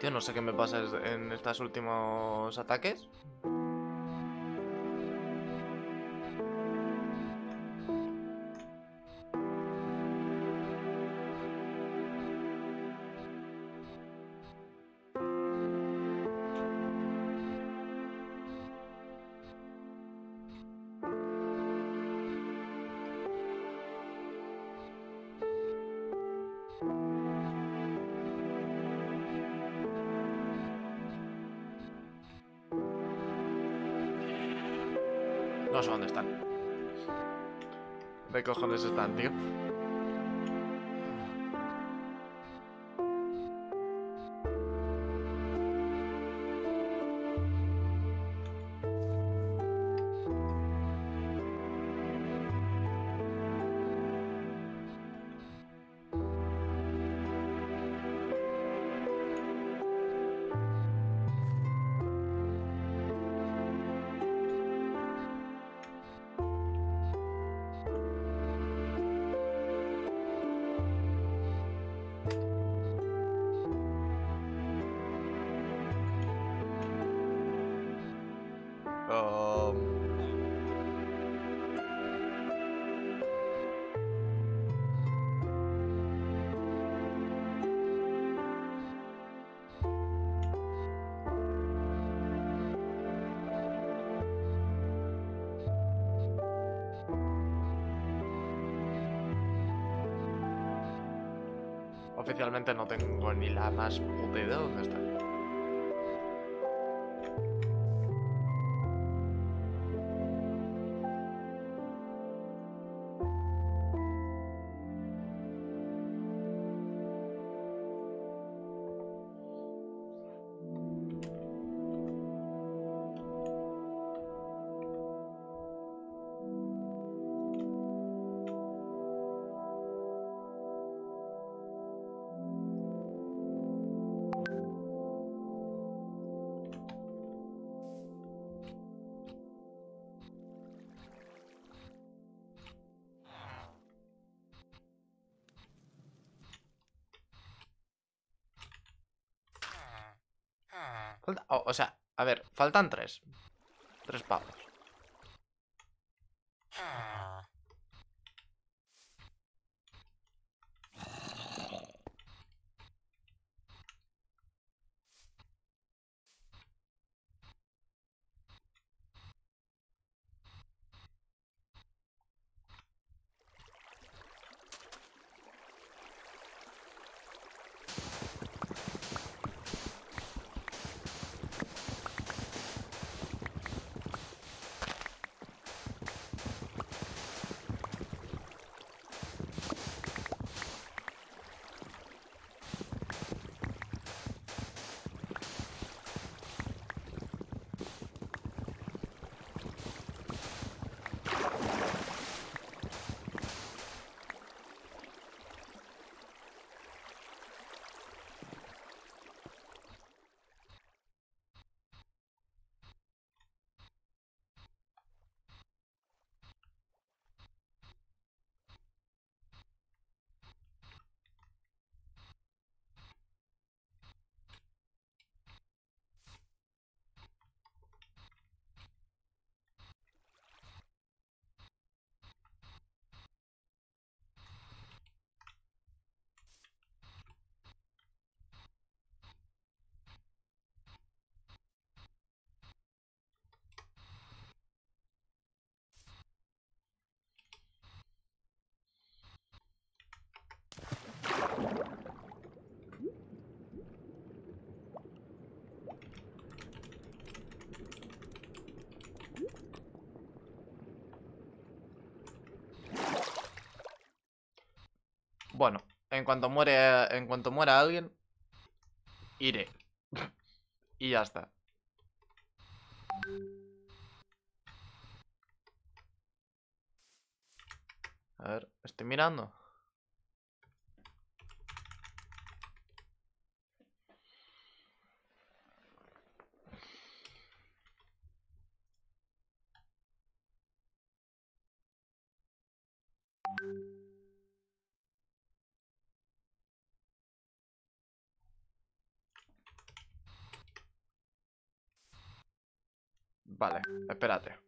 Tío, no sé qué me pasa en estos últimos ataques. No sé dónde están. ¿De cojones están, tío? Oficialmente no tengo ni la más puta idea de dónde está. O sea, a ver, faltan tres. Tres pavos. Bueno, en cuanto muera alguien, iré. Y ya está. A ver, estoy mirando. Vale, espérate.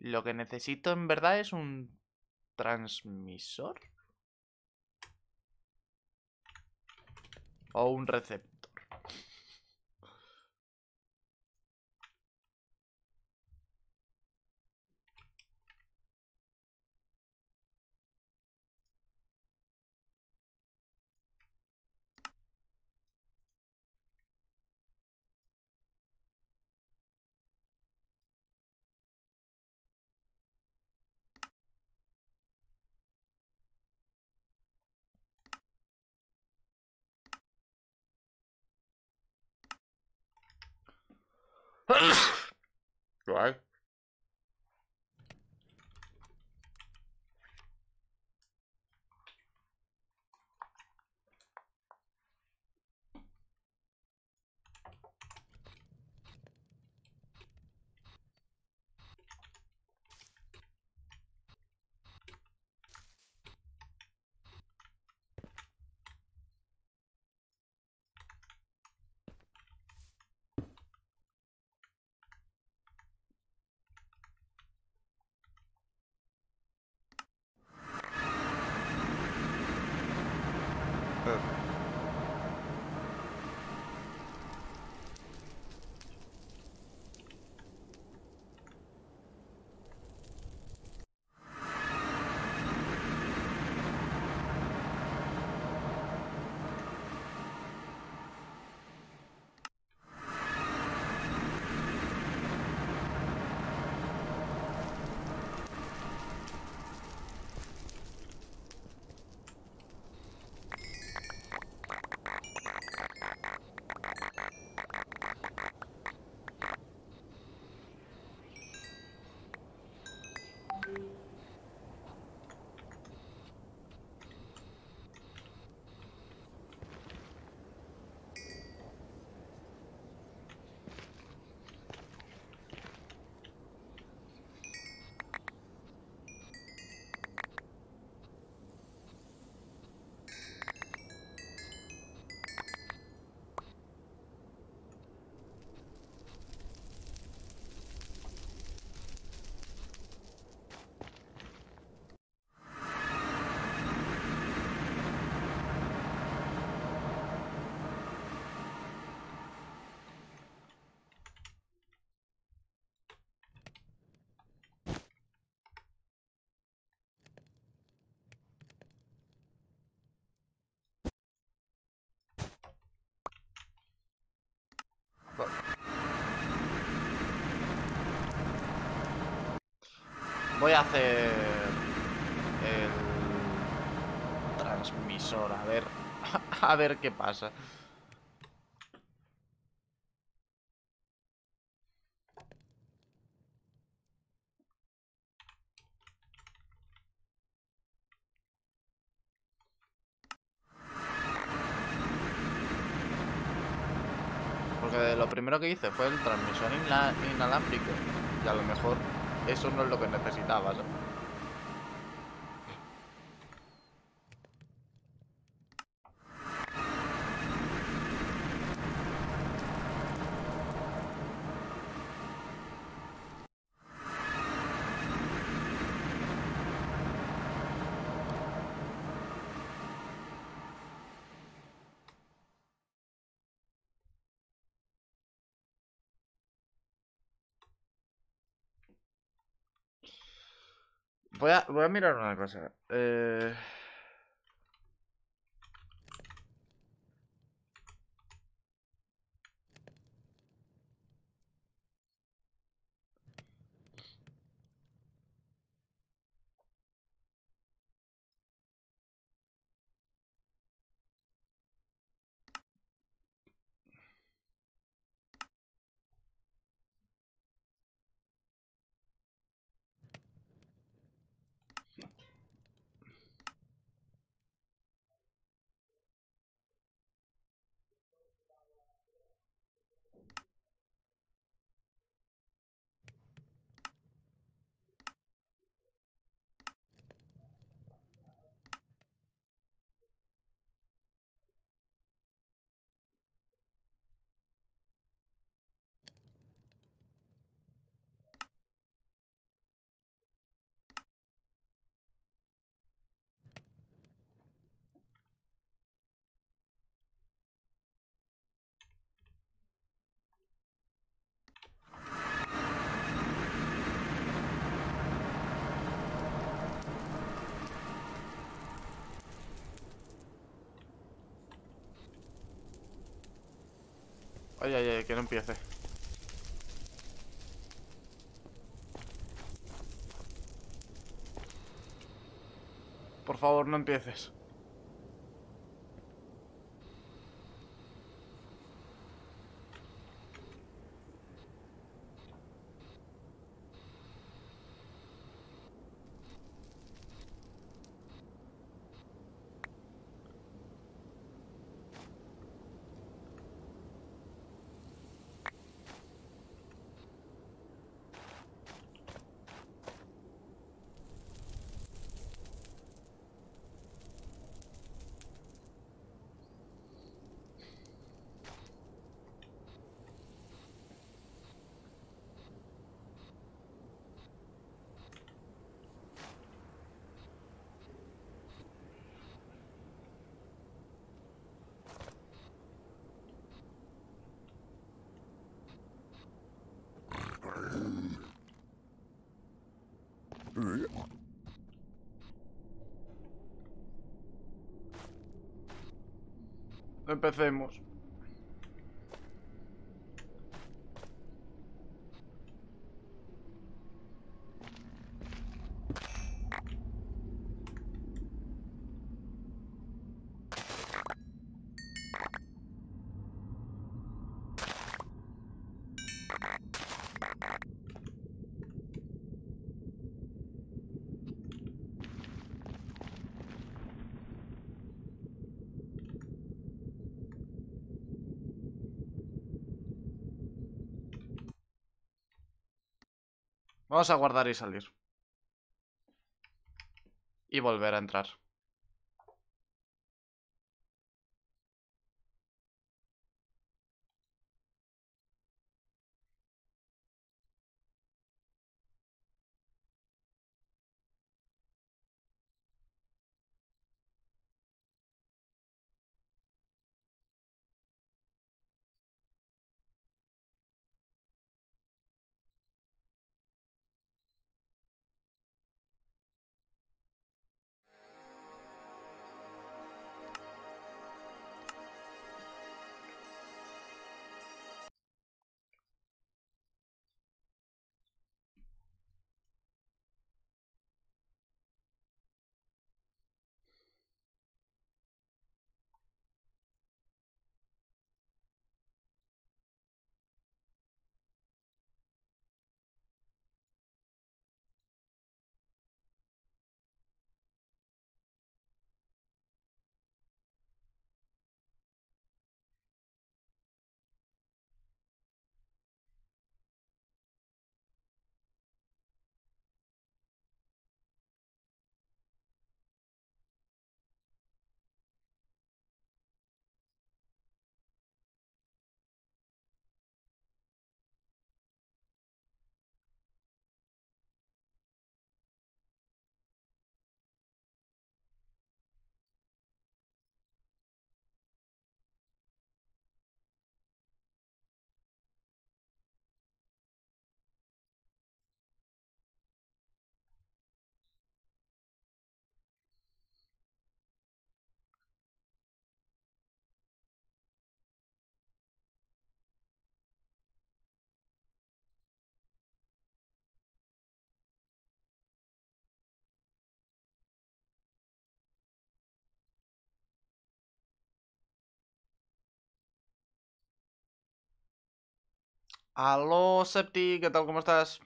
Lo que necesito en verdad es un transmisor o un receptor. ¿Lo hay? Voy a hacer el transmisor, a ver qué pasa. Porque lo primero que hice fue el transmisor inalámbrico y a lo mejor eso no es lo que necesitabas, ¿eh? Voy a mirar una cosa. Ay, ay, ay, que no empiece. Por favor, no empieces. Empecemos. Vamos a guardar y salir. Y volver a entrar. Aló, Septi, ¿qué tal? ¿Cómo estás?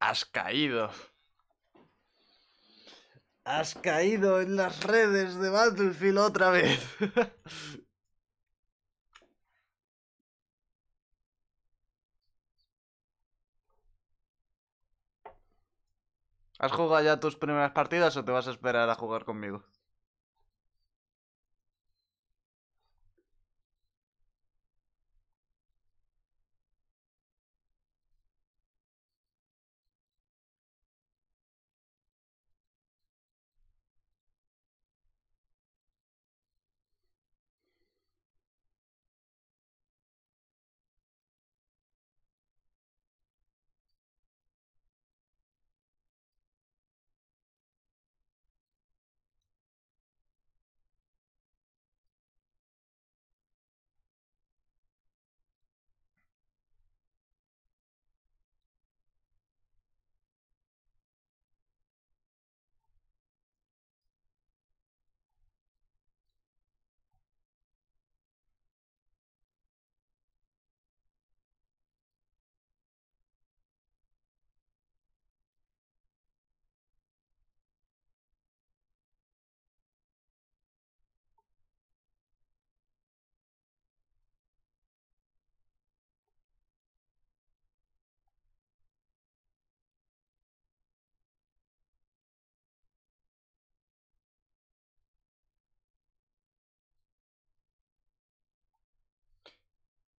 Has caído. Has caído en las redes de Battlefield otra vez. ¿Has jugado ya tus primeras partidas o te vas a esperar a jugar conmigo?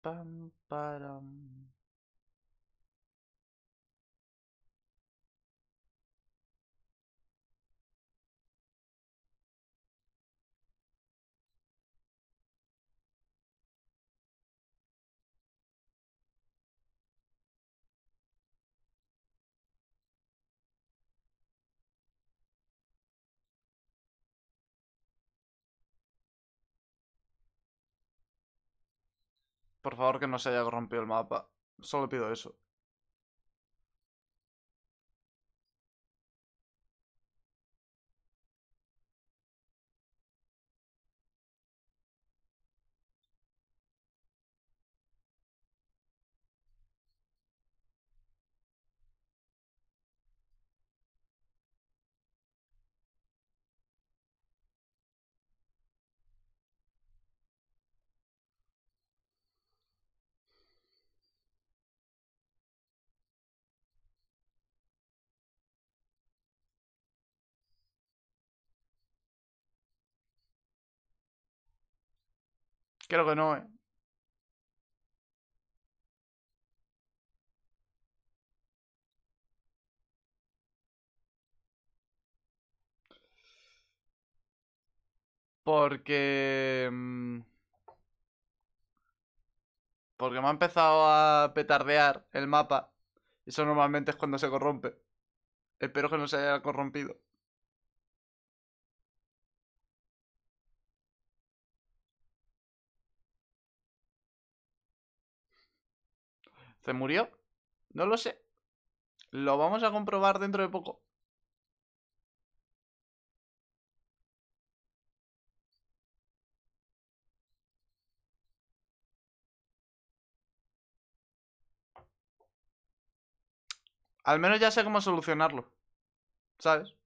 Pam, param. Por favor, que no se haya rompido el mapa. Solo pido eso. Creo que no, Porque me ha empezado a petardear el mapa. Eso normalmente es cuando se corrompe. Espero que no se haya corrompido. ¿Se murió? No lo sé. Lo vamos a comprobar dentro de poco. Al menos ya sé cómo solucionarlo, ¿sabes?